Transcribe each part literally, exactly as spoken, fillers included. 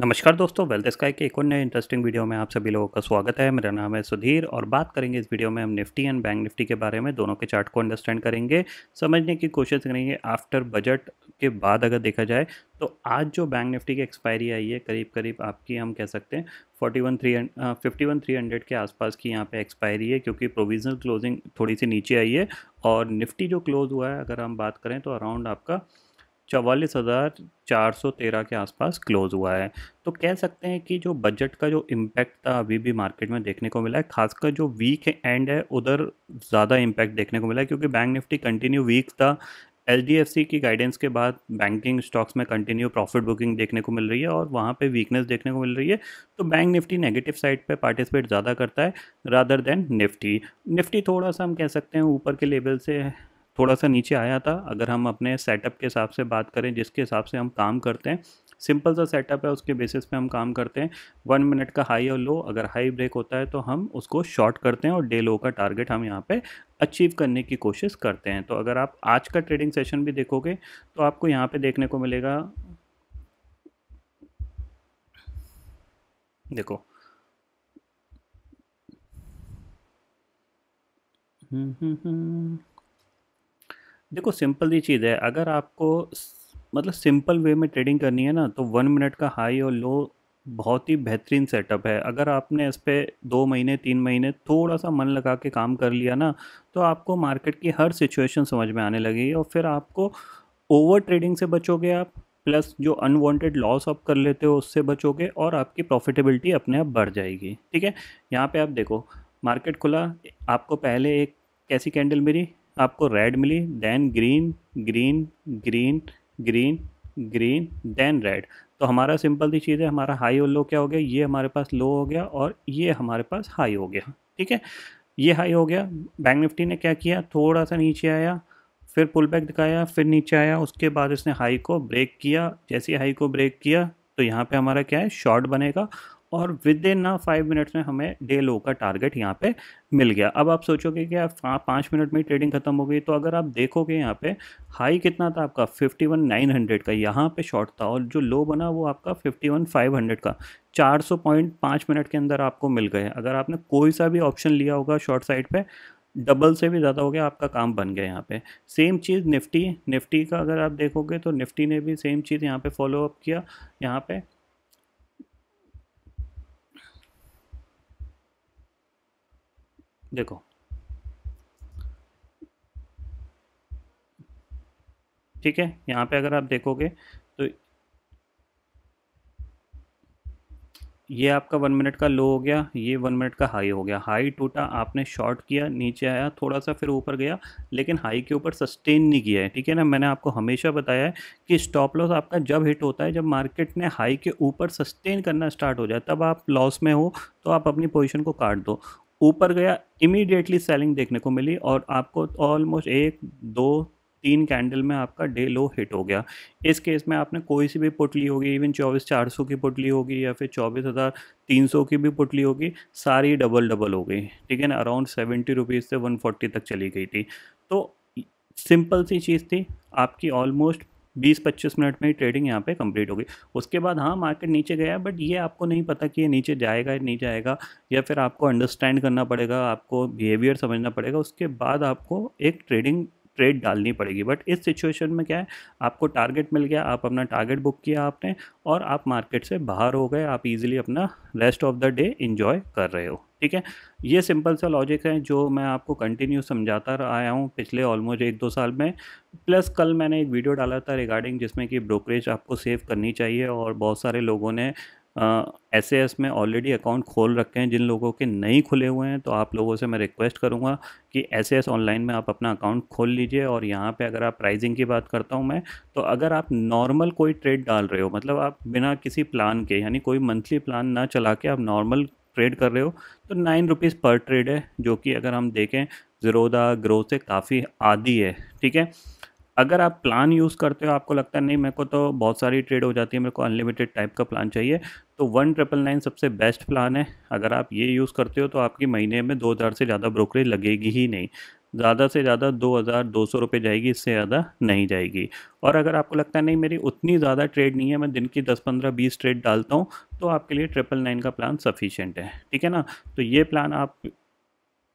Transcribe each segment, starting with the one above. नमस्कार दोस्तों, wealth sky के एक और नए इंटरेस्टिंग वीडियो में आप सभी लोगों का स्वागत है। मेरा नाम है सुधीर और बात करेंगे इस वीडियो में हम निफ्टी एंड बैंक निफ्टी के बारे में। दोनों के चार्ट को अंडरस्टैंड करेंगे, समझने की कोशिश करेंगे। आफ्टर बजट के बाद अगर देखा जाए तो आज जो बैंक निफ्टी की एक्सपायरी आई है, करीब करीब आपकी हम कह सकते हैं forty one three fifty one three hundred के आसपास की यहाँ पे एक्सपायरी है, क्योंकि प्रोविजनल क्लोजिंग थोड़ी सी नीचे आई है। और निफ्टी जो क्लोज हुआ है, अगर हम बात करें तो अराउंड आपका चवालीस हज़ार चार सौ तेरह के आसपास क्लोज़ हुआ है। तो कह सकते हैं कि जो बजट का जो इम्पैक्ट था अभी भी मार्केट में देखने को मिला है, खासकर जो वीक एंड है उधर ज़्यादा इम्पैक्ट देखने को मिला है, क्योंकि बैंक निफ्टी कंटिन्यू वीक था। एच डी एफ सी की गाइडेंस के बाद बैंकिंग स्टॉक्स में कंटिन्यू प्रॉफिट बुकिंग देखने को मिल रही है और वहाँ पे वीकनेस देखने को मिल रही है। तो बैंक निफ्टी नेगेटिव साइड पे पार्टिसिपेट ज़्यादा करता है रादर देन निफ्टी। निफ्टी थोड़ा सा हम कह सकते हैं ऊपर के लेवल से थोड़ा सा नीचे आया था। अगर हम अपने सेटअप के हिसाब से बात करें, जिसके हिसाब से हम काम करते हैं, सिंपल सा सेटअप है, उसके बेसिस पे हम काम करते हैं। वन मिनट का हाई और लो, अगर हाई ब्रेक होता है तो हम उसको शॉर्ट करते हैं और डे लो का टारगेट हम यहाँ पे अचीव करने की कोशिश करते हैं। तो अगर आप आज का ट्रेडिंग सेशन भी देखोगे तो आपको यहाँ पर देखने को मिलेगा। देखो हम्म हम्म हम्म देखो सिंपल ही चीज़ है। अगर आपको मतलब सिंपल वे में ट्रेडिंग करनी है ना, तो वन मिनट का हाई और लो बहुत ही बेहतरीन सेटअप है। अगर आपने इस पर दो महीने तीन महीने थोड़ा सा मन लगा के काम कर लिया ना, तो आपको मार्केट की हर सिचुएशन समझ में आने लगेगी और फिर आपको ओवर ट्रेडिंग से बचोगे आप, प्लस जो अनवांटेड लॉस आप कर लेते हो उससे बचोगे और आपकी प्रॉफिटेबिलिटी अपने आप बढ़ जाएगी। ठीक है, यहाँ पर आप देखो मार्केट खुला, आपको पहले एक कैसी कैंडल मिली, आपको रेड मिली, then green green green green green then red. तो हमारा सिंपल सी चीज़ है, हमारा हाई और लो क्या हो गया, ये हमारे पास लो हो गया और ये हमारे पास हाई हो गया। ठीक है, ये हाई हो गया। बैंक निफ्टी ने क्या किया, थोड़ा सा नीचे आया, फिर पुल बैक दिखाया, फिर नीचे आया, उसके बाद इसने हाई को ब्रेक किया। जैसे हाई को ब्रेक किया तो यहाँ पर हमारा क्या है, शॉर्ट बनेगा और विद इन ना फाइव मिनट्स में हमें डे लो का टारगेट यहाँ पे मिल गया। अब आप सोचोगे कि आप पाँच मिनट में ट्रेडिंग खत्म हो गई, तो अगर आप देखोगे यहाँ पे हाई कितना था आपका फिफ्टी वन नाइन हंड्रेड का, यहाँ पे शॉर्ट था, और जो लो बना वो आपका फिफ्टी वन फाइव हंड्रेड का। चार सौ पॉइंट पाँच मिनट के अंदर आपको मिल गए। अगर आपने कोई सा भी ऑप्शन लिया होगा शॉर्ट साइड पर, डबल से भी ज़्यादा हो गया, आपका काम बन गया यहाँ पे। सेम चीज़ निफ्टी निफ्टी का अगर आप देखोगे तो निफ्टी ने भी सेम चीज़ यहाँ पर फॉलोअप किया। यहाँ पर देखो, ठीक है, यहाँ पे अगर आप देखोगे तो ये आपका वन मिनट का लो हो गया, ये वन मिनट का हाई हो गया। हाई टूटा, आपने शॉर्ट किया, नीचे आया, थोड़ा सा फिर ऊपर गया, लेकिन हाई के ऊपर सस्टेन नहीं किया है। ठीक है ना, मैंने आपको हमेशा बताया है कि स्टॉप लॉस आपका जब हिट होता है जब मार्केट ने हाई के ऊपर सस्टेन करना स्टार्ट हो जाए, तब आप लॉस में हो तो आप अपनी पोजीशन को काट दो। ऊपर गया, इमीडिएटली सेलिंग देखने को मिली और आपको ऑलमोस्ट एक दो तीन कैंडल में आपका डे लो हिट हो गया। इस केस में आपने कोई सी भी पुट ली होगी, इवन चौबीस चार सौ की पुट ली होगी या फिर चौबीस हज़ार तीन सौ की भी पुट ली होगी, सारी डबल डबल हो गई। ठीक है ना, अराउंड सेवेंटी रुपीज़ से वन फोर्टी तक चली गई थी। तो सिंपल सी चीज़ थी, आपकी ऑलमोस्ट बीस पच्चीस मिनट में ही ट्रेडिंग यहाँ पे कंप्लीट होगी। उसके बाद हाँ मार्केट नीचे गया, बट ये आपको नहीं पता कि ये नीचे जाएगा या नहीं जाएगा, या फिर आपको अंडरस्टैंड करना पड़ेगा, आपको बिहेवियर समझना पड़ेगा, उसके बाद आपको एक ट्रेडिंग ट्रेड डालनी पड़ेगी। बट इस सिचुएशन में क्या है, आपको टारगेट मिल गया, आप अपना टारगेट बुक किया आपने और आप मार्केट से बाहर हो गए, आप इजीली अपना rest of the day enjoy कर रहे हो। ठीक है, ये सिंपल सा लॉजिक है जो मैं आपको कंटिन्यू समझाता आया हूँ पिछले ऑलमोस्ट एक दो साल में। प्लस कल मैंने एक वीडियो डाला था रिगार्डिंग, जिसमें कि ब्रोकरेज आपको सेव करनी चाहिए और बहुत सारे लोगों ने एस एस में ऑलरेडी अकाउंट खोल रखे हैं, जिन लोगों के नहीं खुले हुए हैं तो आप लोगों से मैं रिक्वेस्ट करूँगा कि एस एस ऑनलाइन में आप अपना अकाउंट खोल लीजिए। और यहाँ पे अगर आप प्राइसिंग की बात करता हूँ मैं, तो अगर आप नॉर्मल कोई ट्रेड डाल रहे हो, मतलब आप बिना किसी प्लान के, यानी कोई मंथली प्लान ना चला के आप नॉर्मल ट्रेड कर रहे हो, तो नाइन रुपीज़ पर ट्रेड है, जो कि अगर हम देखें ज़ीरोधा ग्रो से काफ़ी आधी है। ठीक है, अगर आप प्लान यूज़ करते हो, आपको लगता है नहीं मेरे को तो बहुत सारी ट्रेड हो जाती है, मेरे को अनलिमिटेड टाइप का प्लान चाहिए, तो वन ट्रिपल नाइन सबसे बेस्ट प्लान है। अगर आप ये यूज़ करते हो तो आपकी महीने में दो हज़ार से ज़्यादा ब्रोकरेज लगेगी ही नहीं, ज़्यादा से ज़्यादा दो हज़ार दो सौ रुपये जाएगी, इससे ज़्यादा नहीं जाएगी। और अगर आपको लगता है नहीं मेरी उतनी ज़्यादा ट्रेड नहीं है, मैं दिन की दस पंद्रह बीस ट्रेड डालता हूँ, तो आपके लिए ट्रिपल नाइन का प्लान सफिशेंट है, ठीक है ना। तो ये प्लान आप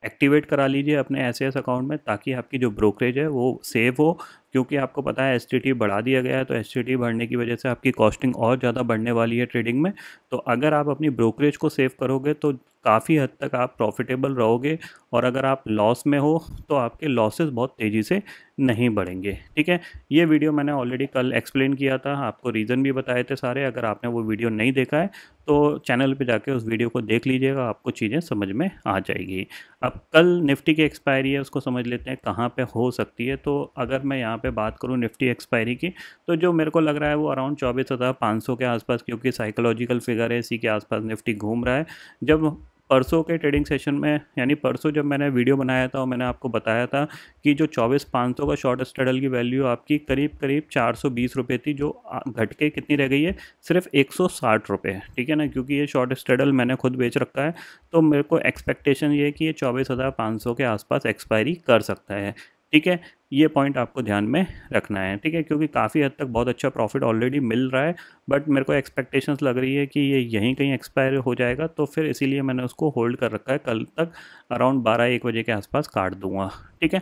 एक्टिवेट करा लीजिए अपने एस ए एस अकाउंट में, ताकि आपकी जो ब्रोकरेज है वो सेव हो, क्योंकि आपको पता है एस टी टी बढ़ा दिया गया है, तो एस टी टी बढ़ने की वजह से आपकी कॉस्टिंग और ज़्यादा बढ़ने वाली है ट्रेडिंग में। तो अगर आप अपनी ब्रोकरेज को सेव करोगे तो काफ़ी हद तक आप प्रॉफिटेबल रहोगे, और अगर आप लॉस में हो तो आपके लॉसेस बहुत तेज़ी से नहीं बढ़ेंगे, ठीक है। ये वीडियो मैंने ऑलरेडी कल एक्सप्लेन किया था, आपको रीज़न भी बताए थे सारे। अगर आपने वो वीडियो नहीं देखा है तो चैनल पे जाके उस वीडियो को देख लीजिएगा, आपको चीज़ें समझ में आ जाएगी। अब कल निफ्टी की एक्सपायरी है, उसको समझ लेते हैं कहाँ पर हो सकती है। तो अगर मैं यहाँ पर बात करूँ निफ्टी एक्सपायरी की, तो जो मेरे को लग रहा है वो अराउंड चौबीस हज़ार पाँच सौ के आसपास, क्योंकि साइकोलॉजिकल फिगर है, इसी के आसपास निफ्टी घूम रहा है। जब परसों के ट्रेडिंग सेशन में, यानी परसों जब मैंने वीडियो बनाया था और मैंने आपको बताया था कि जो चौबीस पाँच सौ का शॉर्ट स्ट्रैडल की वैल्यू आपकी करीब करीब चार सौ बीस रुपये थी, जो घट के कितनी रह गई है, सिर्फ एक सौ साठ रुपये, ठीक है ना, क्योंकि ये शॉर्ट स्ट्रैडल मैंने खुद बेच रखा है। तो मेरे को एक्सपेक्टेशन ये है कि ये चौबीस हज़ार पाँच सौ के आसपास एक्सपायरी कर सकता है, ठीक है। ये पॉइंट आपको ध्यान में रखना है, ठीक है, क्योंकि काफ़ी हद तक बहुत अच्छा प्रॉफिट ऑलरेडी मिल रहा है, बट मेरे को एक्सपेक्टेशंस लग रही है कि ये यहीं कहीं एक्सपायर हो जाएगा, तो फिर इसीलिए मैंने उसको होल्ड कर रखा है, कल तक अराउंड बारह एक बजे के आसपास काट दूंगा, ठीक है।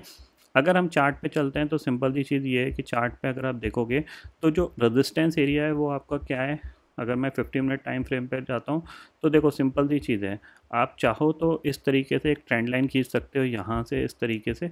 अगर हम चार्ट पे चलते हैं तो सिंपल सी चीज़ ये है कि चार्ट पे अगर आप देखोगे तो जो रजिस्टेंस एरिया है वो आपका क्या है। अगर मैं फिफ्टी मिनट टाइम फ्रेम पर जाता हूँ तो देखो सिंपल सी चीज़ है, आप चाहो तो इस तरीके से एक ट्रेंड लाइन खींच सकते हो, यहाँ से इस तरीके से,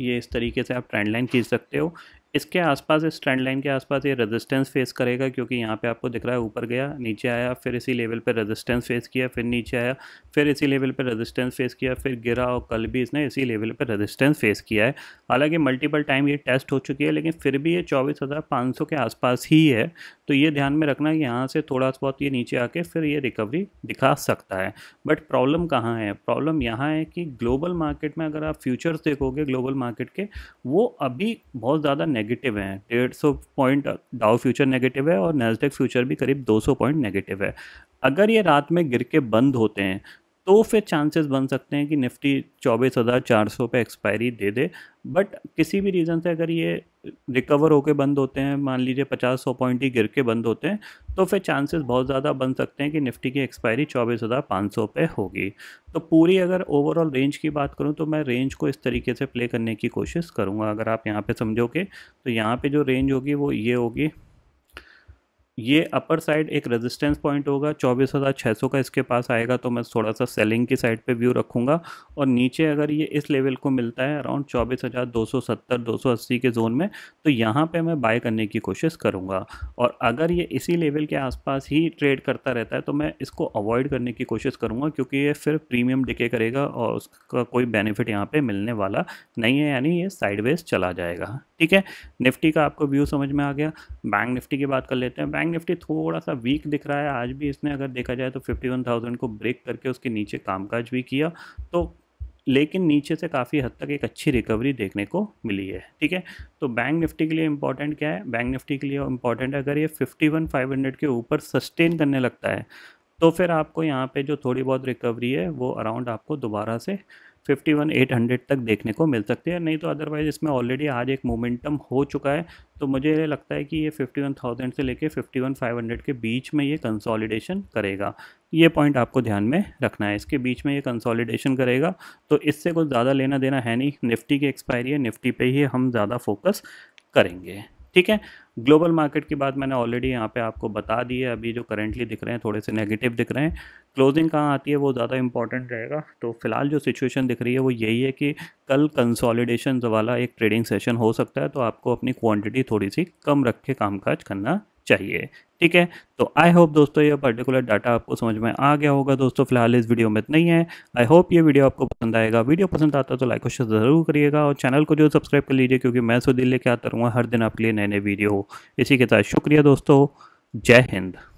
ये इस तरीके से आप ट्रेंड लाइन खींच सकते हो। इसके आसपास, इस ट्रेंड लाइन के आसपास ये रेजिस्टेंस फेस करेगा, क्योंकि यहाँ पे आपको दिख रहा है ऊपर गया, नीचे आया, फिर इसी लेवल पे रेजिस्टेंस फेस किया, फिर नीचे आया, फिर इसी लेवल पे रेजिस्टेंस फेस किया, फिर गिरा, और कल भी इसने इसी लेवल पे रेजिस्टेंस फेस किया है। हालांकि मल्टीपल टाइम ये टेस्ट हो चुकी है, लेकिन फिर भी ये चौबीस हज़ार पाँच सौ के आसपास ही है, तो ये ध्यान में रखना कि यहाँ से थोड़ा बहुत ये नीचे आके फिर ये रिकवरी दिखा सकता है। बट प्रॉब्लम कहाँ है, प्रॉब्लम यहाँ है कि ग्लोबल मार्केट में अगर आप फ्यूचर्स देखोगे ग्लोबल मार्केट के, वो अभी बहुत ज़्यादा नेगेटिव है। डेढ़ सौ पॉइंट डाउ फ्यूचर नेगेटिव है और नैस्डैक फ्यूचर भी करीब दो सौ पॉइंट नेगेटिव है। अगर ये रात में गिर के बंद होते हैं तो फिर चांसेस बन सकते हैं कि निफ्टी चौबीस हज़ार चार सौ पे एक्सपायरी दे दे, बट किसी भी रीज़न से अगर ये रिकवर होके बंद होते हैं, मान लीजिए पचास सौ पॉइंट ही गिर के बंद होते हैं, तो फिर चांसेस बहुत ज़्यादा बन सकते हैं कि निफ्टी की एक्सपायरी चौबीस हज़ार पाँच सौ पे होगी। तो पूरी अगर ओवरऑल रेंज की बात करूं तो मैं रेंज को इस तरीके से प्ले करने की कोशिश करूँगा। अगर आप यहाँ पर समझोगे तो यहाँ पर जो रेंज होगी वो ये होगी, ये अपर साइड एक रेजिस्टेंस पॉइंट होगा चौबीस हज़ार छह सौ का, इसके पास आएगा तो मैं थोड़ा सा सेलिंग की साइड पे व्यू रखूँगा, और नीचे अगर ये इस लेवल को मिलता है अराउंड चौबीस हज़ार दो सौ सत्तर दो सौ अस्सी के जोन में, तो यहाँ पे मैं बाय करने की कोशिश करूँगा। और अगर ये इसी लेवल के आसपास ही ट्रेड करता रहता है तो मैं इसको अवॉइड करने की कोशिश करूँगा, क्योंकि ये फिर प्रीमियम डिके करेगा और उसका कोई बेनिफिट यहाँ पर मिलने वाला नहीं है, यानी ये साइडवेज चला जाएगा, ठीक है। निफ्टी का आपको व्यू समझ में आ गया। बैंक निफ्टी की बात कर लेते हैं। बैंक निफ्टी थोड़ा सा वीक दिख रहा है आज भी, इसने अगर देखा जाए तो इक्यावन हज़ार को ब्रेक करके उसके नीचे कामकाज भी किया, तो लेकिन नीचे से काफ़ी हद तक एक अच्छी रिकवरी देखने को मिली है, ठीक है। तो बैंक निफ्टी के लिए इंपॉर्टेंट क्या है, बैंक निफ्टी के लिए इंपॉर्टेंट अगर ये इक्यावन हज़ार पाँच सौ के ऊपर सस्टेन करने लगता है तो फिर आपको यहाँ पर जो थोड़ी बहुत रिकवरी है वो अराउंड आपको दोबारा से इक्यावन हज़ार आठ सौ तक देखने को मिल सकती है, नहीं तो अदरवाइज़ इसमें ऑलरेडी आज एक मोमेंटम हो चुका है, तो मुझे लगता है कि ये इक्यावन हज़ार से लेके इक्यावन हज़ार पाँच सौ के बीच में ये कंसोलिडेशन करेगा। ये पॉइंट आपको ध्यान में रखना है, इसके बीच में ये कंसोलिडेशन करेगा, तो इससे कुछ ज़्यादा लेना देना है नहीं। निफ्टी की एक्सपायरी है, निफ्टी पे ही हम ज़्यादा फोकस करेंगे, ठीक है। ग्लोबल मार्केट की बात मैंने ऑलरेडी यहाँ पे आपको बता दी है, अभी जो करेंटली दिख रहे हैं थोड़े से नेगेटिव दिख रहे हैं। क्लोजिंग कहाँ आती है वो ज़्यादा इंपॉर्टेंट रहेगा, तो फिलहाल जो सिचुएशन दिख रही है वो यही है कि कल कंसोलिडेशन वाला एक ट्रेडिंग सेशन हो सकता है, तो आपको अपनी क्वांटिटी थोड़ी सी कम रख के कामकाज करना चाहिए, ठीक है। तो आई होप दोस्तों ये पर्टिकुलर डाटा आपको समझ में आ गया होगा। दोस्तों फिलहाल इस वीडियो में इतना ही है, आई होप ये वीडियो आपको पसंद आएगा। वीडियो पसंद आता है तो लाइक और शेयर जरूर करिएगा, और चैनल को जो सब्सक्राइब कर लीजिए, क्योंकि मैं सो दिल लेके आता रहूँगा हर दिन आपके लिए नए नए वीडियो। इसी के साथ शुक्रिया दोस्तों, जय हिंद।